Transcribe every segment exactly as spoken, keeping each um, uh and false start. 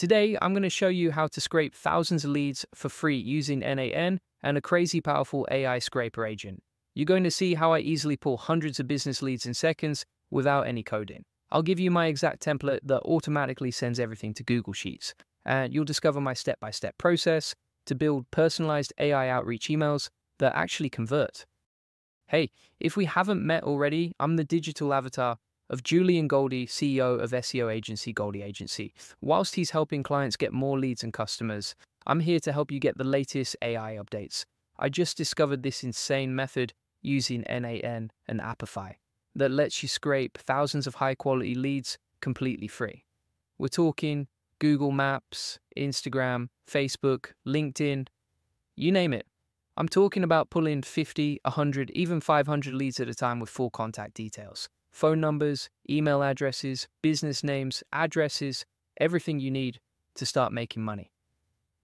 Today, I'm going to show you how to scrape thousands of leads for free using N eight N and a crazy powerful A I scraper agent. You're going to see how I easily pull hundreds of business leads in seconds without any coding. I'll give you my exact template that automatically sends everything to Google Sheets, and you'll discover my step-by-step process to build personalized A I outreach emails that actually convert. Hey, if we haven't met already, I'm the digital avatar of Julian Goldie, C E O of S E O agency Goldie Agency. Whilst he's helping clients get more leads and customers, I'm here to help you get the latest A I updates. I just discovered this insane method using N eight N and Apify that lets you scrape thousands of high-quality leads completely free. We're talking Google Maps, Instagram, Facebook, LinkedIn, you name it. I'm talking about pulling fifty, one hundred, even five hundred leads at a time with full contact details. Phone numbers, email addresses, business names, addresses, everything you need to start making money.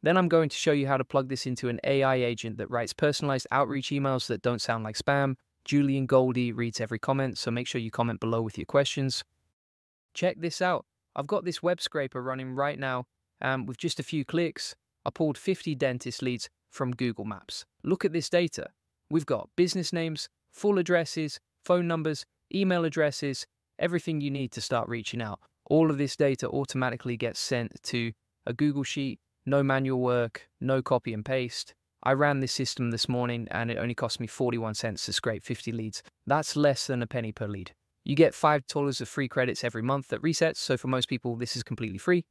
Then I'm going to show you how to plug this into an A I agent that writes personalized outreach emails that don't sound like spam. Julian Goldie reads every comment, so make sure you comment below with your questions. Check this out. I've got this web scraper running right now, and um, with just a few clicks, I pulled fifty dentist leads from Google Maps. Look at this data. We've got business names, full addresses, phone numbers, email addresses, everything you need to start reaching out. All of this data automatically gets sent to a Google Sheet, no manual work, no copy and paste. I ran this system this morning and it only cost me forty-one cents to scrape fifty leads. That's less than a penny per lead. You get five dollars of free credits every month that resets, so for most people, this is completely free.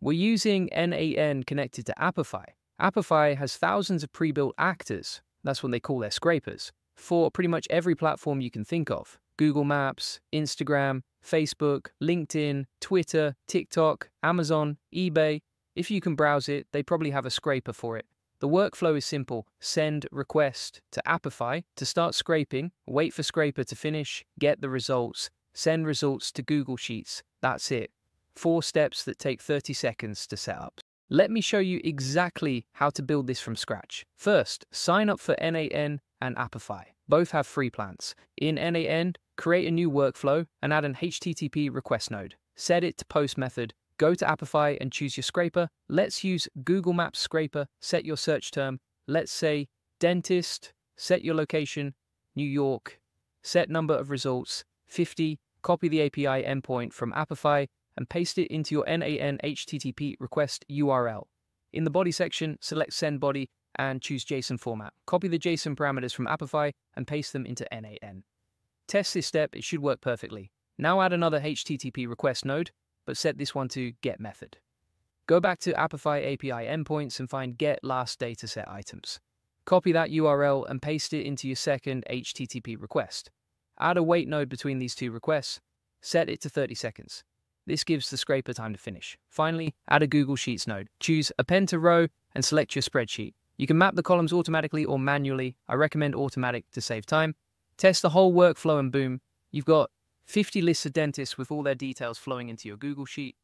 We're using N eight N connected to Apify. Apify has thousands of pre-built actors, that's what they call their scrapers, for pretty much every platform you can think of. Google Maps, Instagram, Facebook, LinkedIn, Twitter, TikTok, Amazon, eBay. If you can browse it, they probably have a scraper for it. The workflow is simple. Send request to Apify to start scraping, wait for scraper to finish, get the results, send results to Google Sheets. That's it. Four steps that take thirty seconds to set up. Let me show you exactly how to build this from scratch. First, sign up for N eight N and Apify. Both have free plans. In N eight N, create a new workflow and add an H T T P request node. Set it to post method. Go to Apify and choose your scraper. Let's use Google Maps scraper. Set your search term. Let's say dentist. Set your location, New York. Set number of results, fifty. Copy the A P I endpoint from Apify and paste it into your N eight N H T T P request U R L. In the body section, select send body and choose JSON format. Copy the JSON parameters from Apify and paste them into N eight N. Test this step, it should work perfectly. Now add another H T T P request node, but set this one to get method. Go back to Apify A P I endpoints and find get last dataset items. Copy that U R L and paste it into your second H T T P request. Add a wait node between these two requests, set it to thirty seconds. This gives the scraper time to finish. Finally, add a Google Sheets node. Choose append to row and select your spreadsheet. You can map the columns automatically or manually. I recommend automatic to save time. Test the whole workflow and boom, you've got fifty lists of dentists with all their details flowing into your Google Sheet.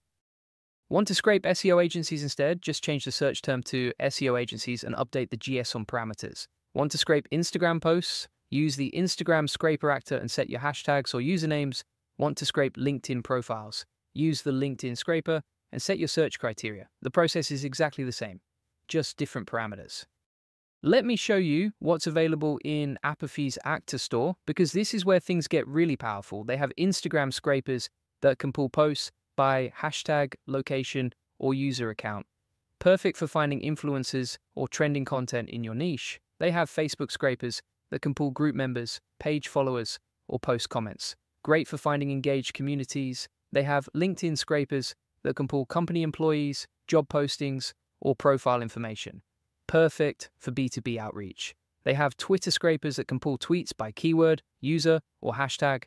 Want to scrape S E O agencies instead? Just change the search term to S E O agencies and update the JSON parameters. Want to scrape Instagram posts? Use the Instagram scraper actor and set your hashtags or usernames. Want to scrape LinkedIn profiles? Use the LinkedIn scraper and set your search criteria. The process is exactly the same, just different parameters. Let me show you what's available in Apify's Actor Store, because this is where things get really powerful. They have Instagram scrapers that can pull posts by hashtag, location, or user account. Perfect for finding influencers or trending content in your niche. They have Facebook scrapers that can pull group members, page followers, or post comments. Great for finding engaged communities. They have LinkedIn scrapers that can pull company employees, job postings, or profile information. Perfect for B two B outreach. They have Twitter scrapers that can pull tweets by keyword, user, or hashtag.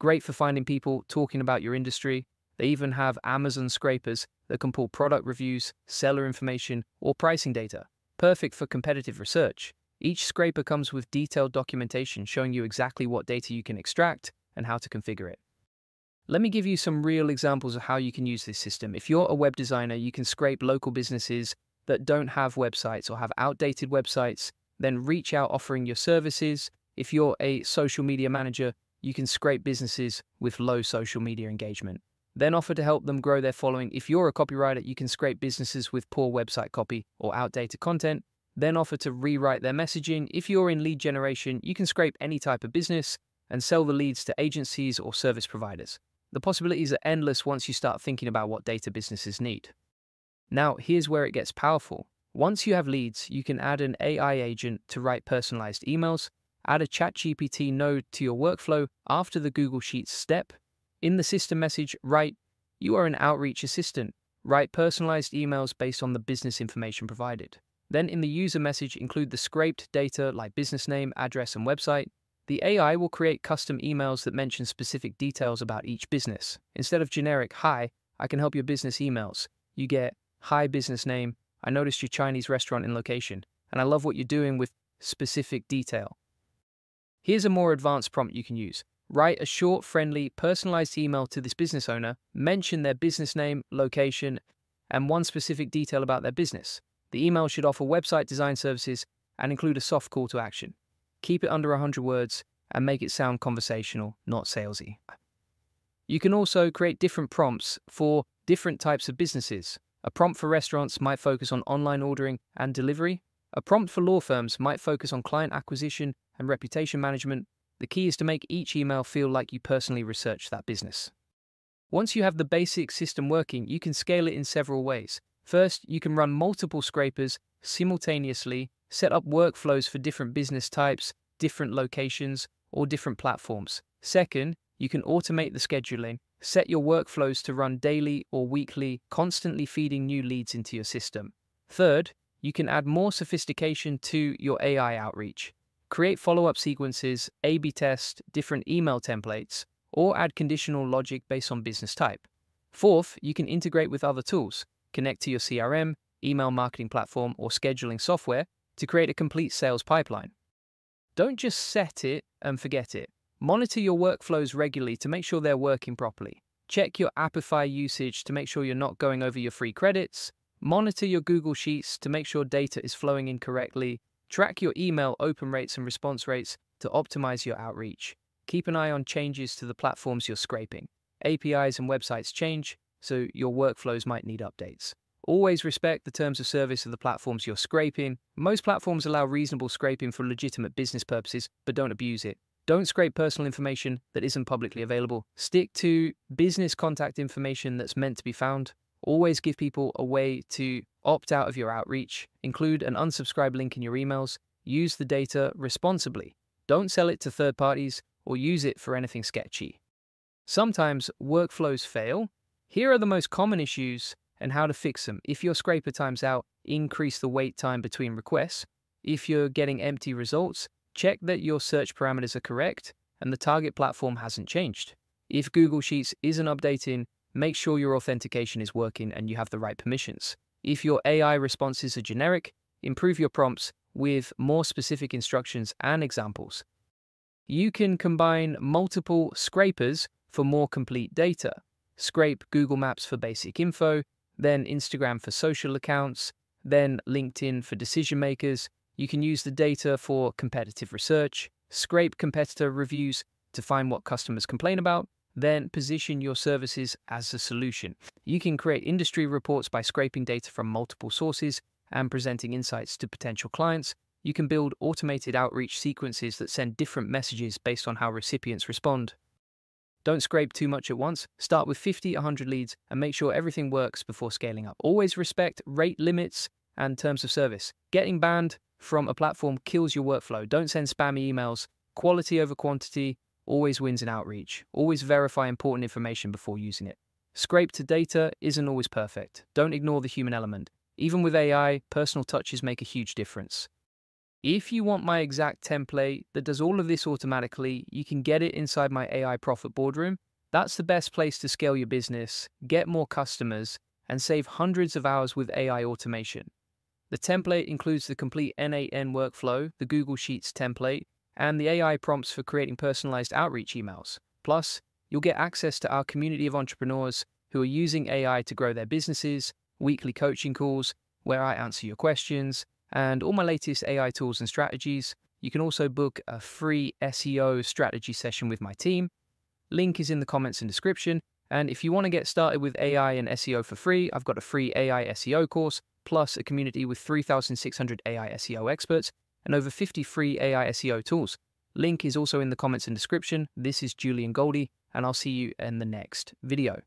Great for finding people talking about your industry. They even have Amazon scrapers that can pull product reviews, seller information, or pricing data. Perfect for competitive research. Each scraper comes with detailed documentation showing you exactly what data you can extract and how to configure it. Let me give you some real examples of how you can use this system. If you're a web designer, you can scrape local businesses that don't have websites or have outdated websites, then reach out offering your services. If you're a social media manager, you can scrape businesses with low social media engagement. then offer to help them grow their following. If you're a copywriter, you can scrape businesses with poor website copy or outdated content, then offer to rewrite their messaging. If you're in lead generation, you can scrape any type of business and sell the leads to agencies or service providers. The possibilities are endless once you start thinking about what data businesses need. Now, here's where it gets powerful. Once you have leads, you can add an A I agent to write personalized emails, add a ChatGPT node to your workflow after the Google Sheets step. In the system message, write, "You are an outreach assistant." Write personalized emails based on the business information provided. Then in the user message, include the scraped data like business name, address, and website. The A I will create custom emails that mention specific details about each business. Instead of generic, "Hi, I can help your business" emails, you get, "Hi, business name. I noticed your Chinese restaurant and location, and I love what you're doing," with specific detail. Here's a more advanced prompt you can use. Write a short, friendly, personalized email to this business owner, mention their business name, location, and one specific detail about their business. The email should offer website design services and include a soft call to action. Keep it under one hundred words and make it sound conversational, not salesy. You can also create different prompts for different types of businesses. A prompt for restaurants might focus on online ordering and delivery. A prompt for law firms might focus on client acquisition and reputation management. The key is to make each email feel like you personally researched that business. Once you have the basic system working, you can scale it in several ways. First, you can run multiple scrapers simultaneously, set up workflows for different business types, different locations, or different platforms. Second, you can automate the scheduling. Set your workflows to run daily or weekly, constantly feeding new leads into your system. Third, you can add more sophistication to your A I outreach. Create follow-up sequences, A B test different email templates, or add conditional logic based on business type. Fourth, you can integrate with other tools. Connect to your C R M, email marketing platform, or scheduling software to create a complete sales pipeline. Don't just set it and forget it. Monitor your workflows regularly to make sure they're working properly. Check your Apify usage to make sure you're not going over your free credits. Monitor your Google Sheets to make sure data is flowing in correctly. Track your email open rates and response rates to optimize your outreach. Keep an eye on changes to the platforms you're scraping. A P Is and websites change, so your workflows might need updates. Always respect the terms of service of the platforms you're scraping. Most platforms allow reasonable scraping for legitimate business purposes, but don't abuse it. Don't scrape personal information that isn't publicly available. Stick to business contact information that's meant to be found. Always give people a way to opt out of your outreach. Include an unsubscribe link in your emails. Use the data responsibly. Don't sell it to third parties or use it for anything sketchy. Sometimes workflows fail. Here are the most common issues and how to fix them. If your scraper times out, increase the wait time between requests. If you're getting empty results, check that your search parameters are correct and the target platform hasn't changed. If Google Sheets isn't updating, make sure your authentication is working and you have the right permissions. If your A I responses are generic, improve your prompts with more specific instructions and examples. You can combine multiple scrapers for more complete data. Scrape Google Maps for basic info, then Instagram for social accounts, then LinkedIn for decision makers. You can use the data for competitive research, scrape competitor reviews to find what customers complain about, then position your services as a solution. You can create industry reports by scraping data from multiple sources and presenting insights to potential clients. You can build automated outreach sequences that send different messages based on how recipients respond. Don't scrape too much at once. Start with fifty, one hundred leads and make sure everything works before scaling up. Always respect rate limits and terms of service. Getting banned from a platform kills your workflow. Don't send spammy emails. Quality over quantity always wins in outreach. Always verify important information before using it. Scrape to data isn't always perfect. Don't ignore the human element. Even with A I, personal touches make a huge difference. If you want my exact template that does all of this automatically, you can get it inside my A I Profit Boardroom. That's the best place to scale your business, get more customers, and save hundreds of hours with A I automation. The template includes the complete N eight N workflow, the Google Sheets template, and the A I prompts for creating personalized outreach emails. Plus, you'll get access to our community of entrepreneurs who are using A I to grow their businesses, weekly coaching calls, where I answer your questions, and all my latest A I tools and strategies. You can also book a free S E O strategy session with my team. Link is in the comments and description. And if you want to get started with A I and S E O for free, I've got a free A I S E O course, plus a community with three thousand six hundred A I S E O experts and over fifty free A I S E O tools. Link is also in the comments and description. This is Julian Goldie, and I'll see you in the next video.